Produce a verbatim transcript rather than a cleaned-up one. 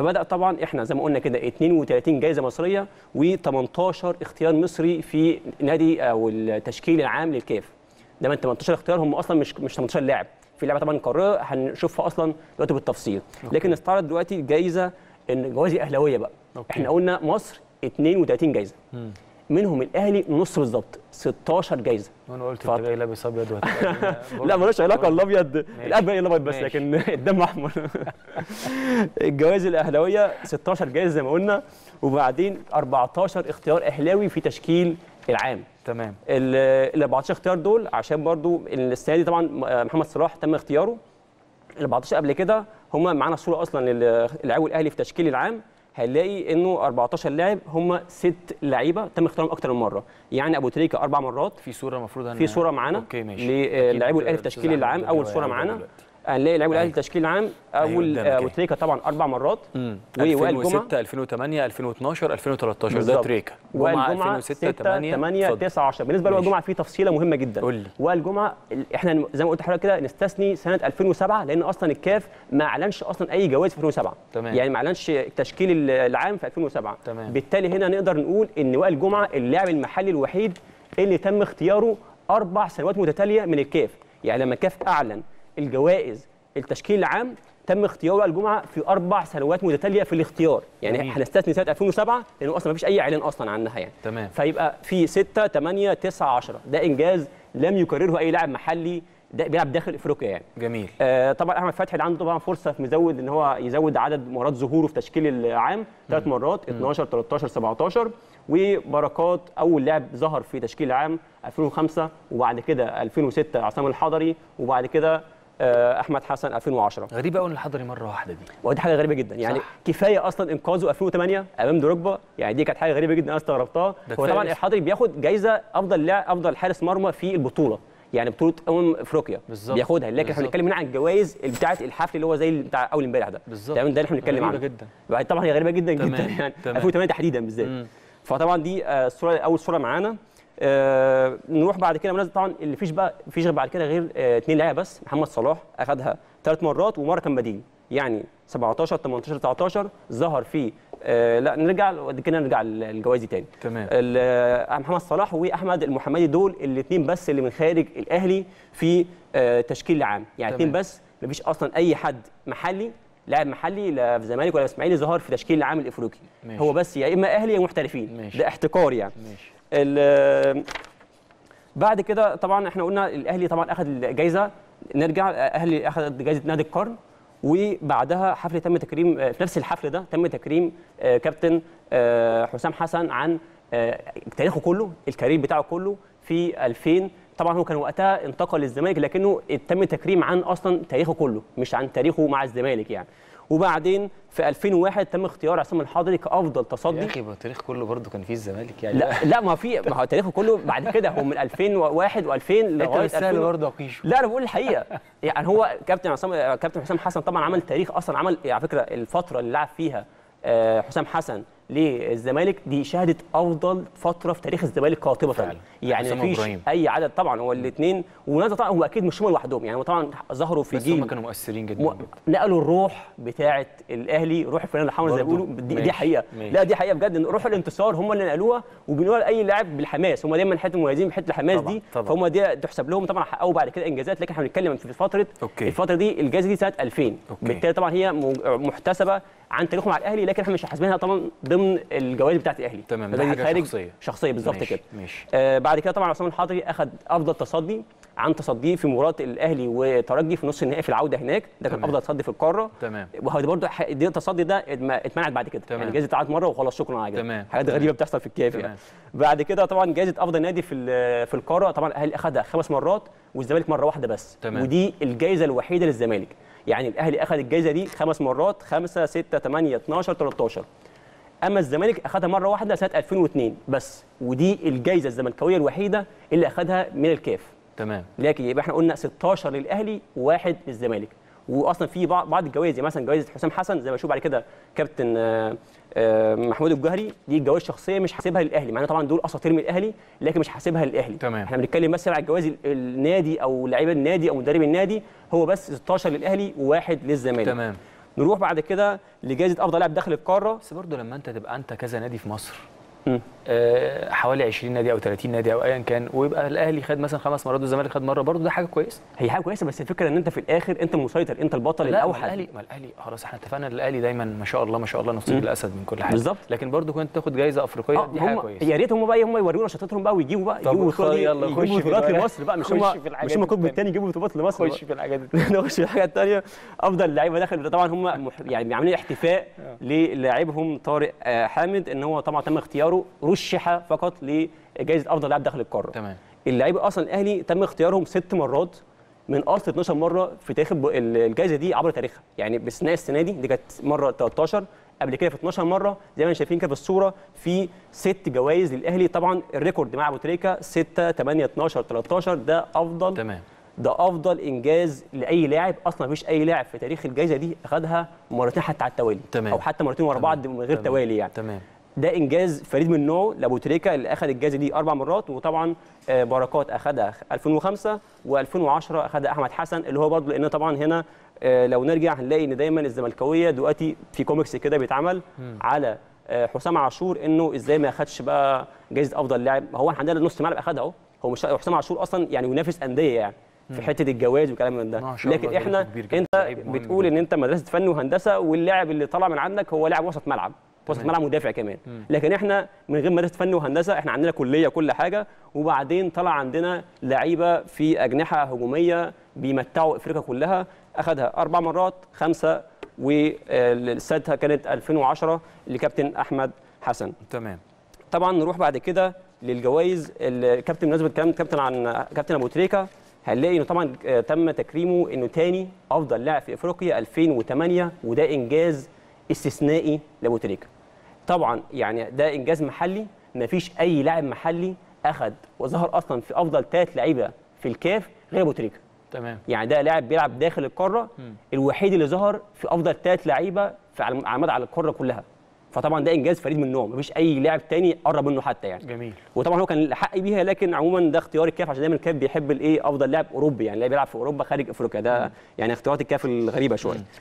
فبدأ طبعا احنا زي ما قلنا كده اثنين وثلاثين جايزه مصريه وثمانية عشر اختيار مصري في نادي او التشكيل العام للكاف. ده من ثمانية عشر اختيار هم اصلا مش مش ثمانية عشر لاعب، في لعبه طبعا قررها هنشوفها اصلا دلوقتي بالتفصيل. أوكي. لكن استعرض دلوقتي جايزه الجوائز الاهلاويه بقى. أوكي. احنا قلنا مصر اثنين وثلاثين جايزه. مم. منهم الاهلي نص بالظبط ستة عشر جايزه. وانا قلت انت جاي لابس ابيض لا مالوش علاقه الابيض، الابيض الابيض بس لكن الدم احمر. الجوائز الاهلاويه ستة عشر جايزه زي ما قلنا، وبعدين أربعة عشر اختيار اهلاوي في تشكيل العام. تمام. ال أربعة عشر اختيار دول عشان برضو السنه دي طبعا محمد صلاح تم اختياره. ال أربعة عشر قبل كده هم معانا صوره اصلا للاعب الاهلي في تشكيل العام، هنلاقي انه أربعة عشر لاعب هم ست لعيبه تم اختيارهم اكتر من مره، يعني ابو تريكة اربع مرات في صوره المفروض في صوره معانا للاعب الاهلي في تشكيل العام اول صوره معانا، هنلاقي لاعب الاهلي في تشكيل العام اول ابو تريكة طبعا اربع مرات ألفين وستة ألفين وثمانية ألفين واثناشر ألفين وثلاثطاشر ده تريكة، وائل جمعة ألفين وستة ثمانية تسعة عشرة. بالنسبه لوائل جمعة في تفصيله مهمه جدا، وائل جمعة احنا زي ما قلت لحضرتك كده نستثني سنه ألفين وسبعة لان اصلا الكاف ما اعلنش اصلا اي جوائز في ألفين وسبعة. تمام. يعني ما اعلنش التشكيل العام في ألفين وسبعة. تمام. بالتالي هنا نقدر نقول ان وائل جمعة اللاعب المحلي الوحيد اللي تم اختياره اربع سنوات متتاليه من الكاف، يعني لما الكاف اعلن الجوائز التشكيل العام تم اختيار وائل جمعة في اربع سنوات متتاليه في الاختيار، يعني هنستثني سنه ألفين وسبعة لانه اصلا ما فيش اي اعلان اصلا عنها يعني. تمام. فيبقى في ستة ثمانية تسعة عشرة، ده انجاز لم يكرره اي لاعب محلي ده بيلعب داخل افريقيا يعني. جميل. آه طبعا احمد فتحي اللي عنده طبعا فرصه في مزود ان هو يزود عدد مرات ظهوره في تشكيل العام ثلاث مرات اثناشر ثلاثطاشر سبعطاشر، وبركات اول لاعب ظهر في تشكيل عام ألفين وخمسة وبعد كده ألفين وستة عصام الحضري وبعد كده احمد حسن ألفين وعشرة. غريبه قوي ان الحضري مره واحده دي، ودي حاجه غريبه جدا يعني. صح. كفايه اصلا انقاذه ألفين وثمانية امام دروجبا، يعني دي كانت حاجه غريبه جدا انا استغربتها. هو طبعا الحضري بياخد جايزه افضل لاعب افضل حارس مرمى في البطوله، يعني بطوله امم افريقيا بياخدها، لكن احنا بنتكلم هنا عن الجوائز بتاعه الحفل اللي هو زي بتاع اول امبارح ده. بالظبط. ده اللي احنا بنتكلم عنه. غريبه جدا طبعا، هي غريبه جدا. تمام. جدا يعني ألفين وثمانية تحديدا بالذات. فطبعا دي الصوره اول صوره معانا. آه نروح بعد كده منازل طبعا اللي فيش بقى فيش بعد كده غير آه اثنين لاعيبه بس. محمد صلاح اخذها ثلاث مرات ومره كان بديل، يعني سبعطاشر ثمانية عشر تسعطاشر ظهر في آه لا نرجع كده نرجع الجوائز تاني. تمام. محمد صلاح واحمد المحمدي دول الاثنين بس اللي من خارج الاهلي في آه تشكيل العام، يعني اثنين بس، مفيش اصلا اي حد محلي لاعب محلي لا في الزمالك ولا اسماعيلي ظهر في تشكيل العام الافريقي. ماشي. هو بس يا اما اهلي يا محترفين، ده احتكار يعني. ماشي. بعد كده طبعا احنا قلنا الاهلي طبعا اخذ الجائزه، نرجع الاهلي اخذ جائزه نادي القرن، وبعدها حفل تم تكريم في نفس الحفل ده تم تكريم كابتن حسام حسن عن تاريخه كله الكارير بتاعه كله في ألفين. طبعا هو كان وقتها انتقل للزمالك لكنه تم تكريم عن اصلا تاريخه كله مش عن تاريخه مع الزمالك يعني. وبعدين في ألفين وواحد تم اختيار عصام الحضري كافضل تصدي. يا اخي التاريخ كله برضه كان فيه الزمالك يعني. لا لا ما في ما هو تاريخه كله بعد كده هو من ألفين وواحد و2000 لغايه ألفين برضه اقيشه. لا انا بقول الحقيقه يعني هو كابتن عصام كابتن حسام حسن طبعا عمل تاريخ اصلا، عمل على فكره الفتره اللي لعب فيها حسام حسن للزمالك دي شهدت افضل فتره في تاريخ الزمالك قاطبه يعني، مفيش اي عدد طبعا. هو الاثنين ونادي طبعا هو اكيد مش هم لوحدهم يعني، طبعا ظهروا في جيل بس هم كانوا مؤثرين جدا و... نقلوا الروح بتاعه الاهلي، روح الفريق الحمراء زي ما بيقولوا دي, دي حقيقه. ماشي. لا دي حقيقه بجد، روح الانتصار هم اللي نقلوها وبينقلوها لاي لاعب بالحماس، هم دايما حته مميزين بحته الحماس دي، فهم دي تحسب لهم طبعا، حققوا بعد كده انجازات، لكن احنا بنتكلم في فتره. أوكي. الفتره دي الجائزه دي سنه ألفين، بالتالي طبعا هي محتسبه عن تاريخهم مع الاهلي، لكن احنا مش حاسبينها طبعا ضمن الجوائز بتاعه الاهلي. تمام. دي حاجه شخصيه شخصيه بالظبط كده. آه بعد كده طبعا عصام الحضري اخذ افضل تصدي عن تصديه في مباراه الاهلي وترجي في نص النهائي في العوده هناك، ده كان افضل تصدي في القاره. تمام. وهو برده دي التصدي ده اتمنعت بعد كده. تمام. يعني جائزه اتعاد مره وخلاص شكرا على كده، حاجات غريبه بتحصل في الكاف يعني. بعد كده طبعا جائزه افضل نادي في في القاره طبعا الاهلي اخذها خمس مرات والزمالك مره واحده بس. تمام. ودي الجائزه الوحيده للزمالك، يعني الاهلي اخذ الجائزه دي خمس مرات خمسة ستة ثمانية اثناشر ثلاثطاشر، اما الزمالك اخذها مره واحده سنه ألفين واثنين بس، ودي الجائزه الزملكاويه الوحيده اللي اخذها من الكاف. تمام. لكن يبقى احنا قلنا ستة عشر للاهلي واحد للزمالك، واصلا في بعض الجوائز يعني مثلا جائزه حسام حسن زي ما نشوف بعد كده كابتن محمود الجوهري دي جوائز شخصيه مش حاسبها للاهلي، مع ان طبعا دول اساطير من الاهلي لكن مش حاسبها للاهلي. تمام. احنا بنتكلم بس على الجوائز النادي او لعيبه النادي او مدرب النادي، هو بس ستة عشر للاهلي وواحد للزمالك. تمام. نروح بعد كده لجائزه افضل لاعب داخل القاره. بس برضه لما انت تبقى انت كذا نادي في مصر آه حوالي عشرين نادي او ثلاثين نادي او ايا كان، ويبقى الاهلي خد مثلا خمس مرات والزمالك خد مره، برضه ده حاجه كويسه. هي حاجه كويسه، بس الفكره ان انت في الاخر انت مسيطر، انت البطل الاوحد. الاهلي ما الاهلي خلاص احنا اتفقنا ان الاهلي دايما ما شاء الله ما شاء الله نصيب الاسد من كل حاجه بالظبط، لكن برضه كنت تاخد جائزه افريقيه آه دي حاجه كويسه. يا ريت هم بقى هم يوريونا شطارتهم بقى ويجيبوا بقى يجيبوا بطولات لمصر بقى، مش هم مش هم القطب الثاني يجيبوا بطولات لمصر. خش في الحاجات نخش في الحاجات الثانيه. افضل لعيبه داخل طبعا هم يعني عاملين احتفاء للاعبهم طارق حامد ان هو طبعا تم اختياره، رشح فقط لجائزه افضل لاعب داخل القاره. تمام. اللعيبه اصلا الاهلي تم اختيارهم ست مرات من اصل اتناشر مره في تاريخ الجائزه دي عبر تاريخها، يعني باستثناء السنه دي دي كانت مره تلتاشر، قبل كده في اتناشر مره. زي ما شايفين كده في الصوره في ست جوائز للاهلي، طبعا الريكورد مع ابو تريكة ستة تمانية اتناشر تلتاشر. ده افضل تمام، ده افضل انجاز لاي لاعب، اصلا مفيش اي لاعب في تاريخ الجائزه دي اخذها مرتين حتى على التوالي. تمام. او حتى مرتين ورا بعض من غير توالي يعني. تمام. ده انجاز فريد من نوعه لابو تريكة اللي اخذ الجائزه دي اربع مرات، وطبعا بركات اخذها ألفين وخمسة وألفين وعشرة اخذها احمد حسن، اللي هو برضه لان طبعا هنا لو نرجع هنلاقي ان دايما الزملكاويه دلوقتي في كوميكس كده بيتعمل على حسام عاشور انه ازاي ما اخذش بقى جائزه افضل لاعب. هو احنا عندنا نص ملعب اخذها اهو، هو مش حسام عاشور اصلا يعني ينافس انديه يعني في حته الجواز وكلام من ده، لكن احنا انت بتقول ان انت مدرسه فن وهندسه واللاعب اللي طلع من عندك هو لاعب وسط ملعب، وسط ملعب مدافع كمان. مم. لكن احنا من غير مدرسه فن وهندسه احنا عندنا كليه كل حاجه، وبعدين طلع عندنا لعيبه في اجنحه هجوميه بيمتعوا افريقيا كلها. اخذها اربع مرات، خمسه والسادسه كانت ألفين وعشرة لكابتن احمد حسن. تمام. طبعا نروح بعد كده للجوائز الكابتن. بمناسبه كلام كابتن عن كابتن ابو تريكة هنلاقي انه طبعا تم تكريمه انه ثاني افضل لاعب في افريقيا ألفين وتمانية، وده انجاز استثنائي لابو تريكة. طبعا يعني ده انجاز محلي، مفيش اي لاعب محلي اخذ وظهر اصلا في افضل ثلاث لعيبه في الكاف غير ابو تريكة. تمام. يعني ده لاعب بيلعب داخل القاره الوحيد اللي ظهر في افضل ثلاث لعيبه على مدى على القاره كلها، فطبعا ده انجاز فريد من نوعه، مفيش اي لاعب تاني قرب منه حتى يعني. جميل. وطبعا هو كان الحق بيها، لكن عموما ده اختيار الكاف عشان دايما الكاف بيحب الايه افضل لاعب اوروبي، يعني لاعب بيلعب في اوروبا خارج افريقيا. ده مم. يعني اختيارات الكاف الغريبه شويه.